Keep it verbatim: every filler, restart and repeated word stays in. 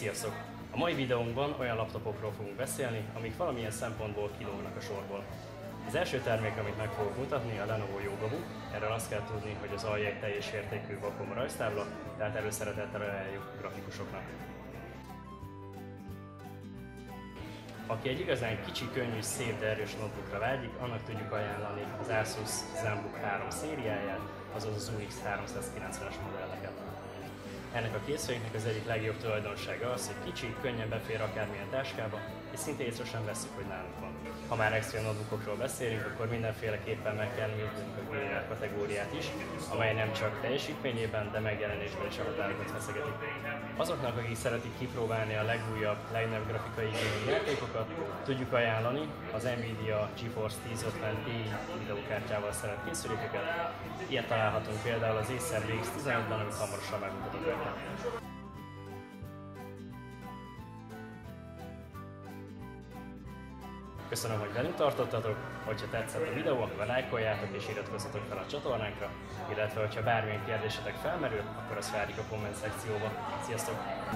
Sziasztok! A mai videónkban olyan laptopokról fogunk beszélni, amik valamilyen szempontból kilógnak a sorból. Az első termék, amit meg fogok mutatni, a Lenovo Yoga Book. Erről azt kell tudni, hogy az alja egy teljes értékű vakom rajztábla, tehát előszeretettel ajánljuk a grafikusoknak. Aki egy igazán kicsi, könnyű, szép, de erős notebookra vágyik, annak tudjuk ajánlani az Asus ZenBook három szériáját, azaz az u iksz háromszázkilencvenes modelleket. Ennek a készüléknek az egyik legjobb tulajdonsága az, hogy kicsi, könnyen befér akármilyen táskába, és szinte észre sem veszük, hogy nálunk van. Ha már extra notebookokról beszélünk, akkor mindenféleképpen meg kell néznünk a gamer kategóriát is, amely nem csak teljesítményében, de megjelenésben is a határokat feszegetik. Azoknak, akik szeretik kipróbálni a legújabb, legnagyobb grafikai igényű játékokat, tudjuk ajánlani az NVIDIA GeForce ezerötven D videókártyával szerelt készülékeket. Ilyet találhatunk például az Acer B X tizenötben, amit hamarosan megmutatok nektek. Köszönöm, hogy velünk tartottatok, hogyha tetszett a videó, akkor lájkoljátok és iratkozzatok fel a csatornánkra, illetve hogyha bármilyen kérdésetek felmerül, akkor azt várjuk a komment szekcióba. Sziasztok!